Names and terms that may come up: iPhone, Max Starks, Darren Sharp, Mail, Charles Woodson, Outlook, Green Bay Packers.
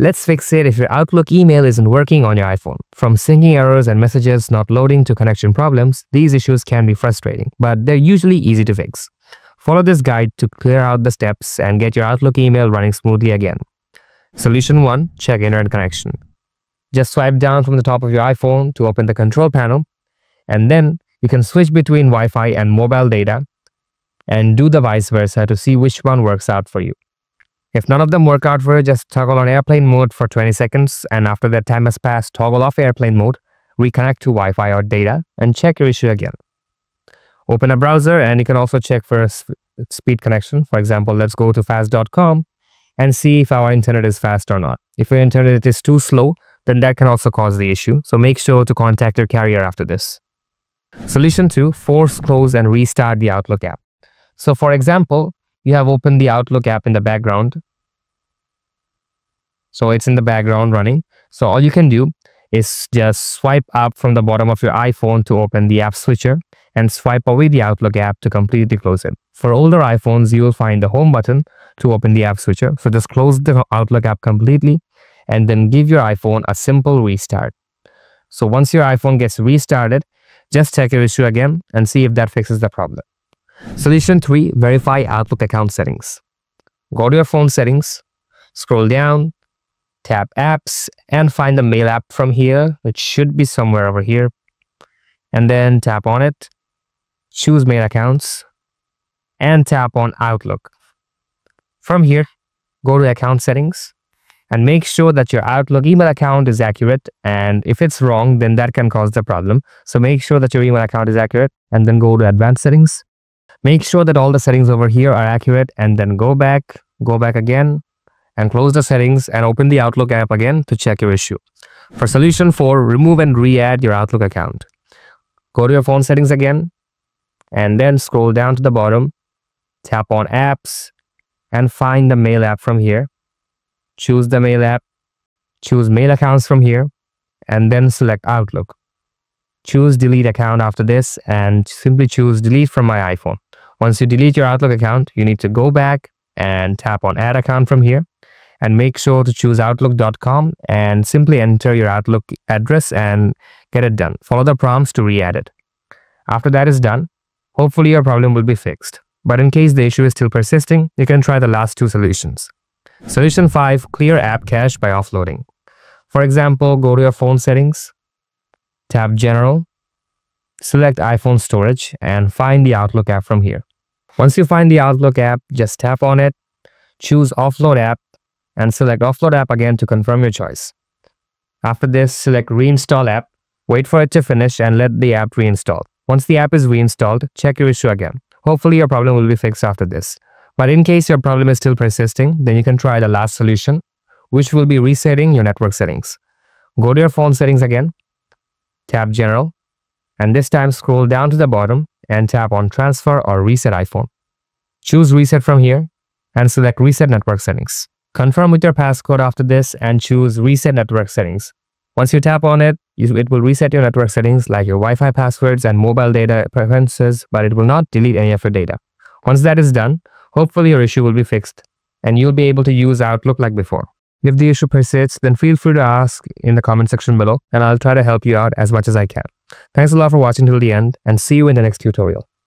Let's fix it if your Outlook email isn't working on your iPhone. From syncing errors and messages not loading to connection problems, these issues can be frustrating, but they're usually easy to fix. Follow this guide to clear out the steps and get your Outlook email running smoothly again. Solution 1. Check internet connection. Just swipe down from the top of your iPhone to open the control panel, and then you can switch between Wi-Fi and mobile data and do the vice versa to see which one works out for you. If none of them work out for you, just toggle on airplane mode for 20 seconds, and after that time has passed, toggle off airplane mode, reconnect to Wi-Fi or data, and check your issue again. Open a browser, and you can also check for a speed connection. For example, let's go to fast.com and see if our internet is fast or not. If your internet is too slow, then that can also cause the issue, so make sure to contact your carrier after this. Solution 2. Force close and restart the Outlook app. So for example, you have opened the Outlook app in the background. So it's in the background running. So all you can do is just swipe up from the bottom of your iPhone to open the app switcher and swipe away the Outlook app to completely close it. For older iPhones, you will find the home button to open the app switcher. So just close the Outlook app completely and then give your iPhone a simple restart. So once your iPhone gets restarted, just check your issue again and see if that fixes the problem. Solution 3. Verify Outlook account settings. Go to your phone settings, scroll down, tap apps, and find the Mail app from here, which should be somewhere over here. And then tap on it, choose Mail accounts, and tap on Outlook. From here, go to account settings and make sure that your Outlook email account is accurate, and if it's wrong, then that can cause the problem. So make sure that your email account is accurate, and then go to advanced settings. Make sure that all the settings over here are accurate, and then go back again and close the settings and open the Outlook app again to check your issue. For solution 4, remove and re-add your Outlook account. Go to your phone settings again and then scroll down to the bottom, tap on apps and find the Mail app from here. Choose the Mail app, choose Mail accounts from here, and then select Outlook. Choose delete account after this and simply choose delete from my iPhone. Once you delete your Outlook account, you need to go back and tap on add account from here and make sure to choose outlook.com and simply enter your Outlook address and get it done. Follow the prompts to re-add it. After that is done, hopefully your problem will be fixed. But in case the issue is still persisting, you can try the last two solutions. Solution 5. Clear app cache by offloading. For example, go to your phone settings, tap General, select iPhone Storage, and find the Outlook app from here. Once you find the Outlook app, just tap on it, choose Offload app, and select Offload app again to confirm your choice. After this, select Reinstall app, wait for it to finish, and let the app reinstall. Once the app is reinstalled, check your issue again. Hopefully, your problem will be fixed after this. But in case your problem is still persisting, then you can try the last solution, which will be resetting your network settings. Go to your phone settings again, tap General, and this time scroll down to the bottom and tap on Transfer or Reset iPhone. Choose Reset from here and select Reset Network Settings. Confirm with your passcode after this and choose Reset Network Settings. Once you tap on it, it will reset your network settings like your Wi-Fi passwords and mobile data preferences, but it will not delete any of your data. Once that is done, hopefully your issue will be fixed and you'll be able to use Outlook like before. If the issue persists, then feel free to ask in the comment section below and I'll try to help you out as much as I can. Thanks a lot for watching till the end, and see you in the next tutorial.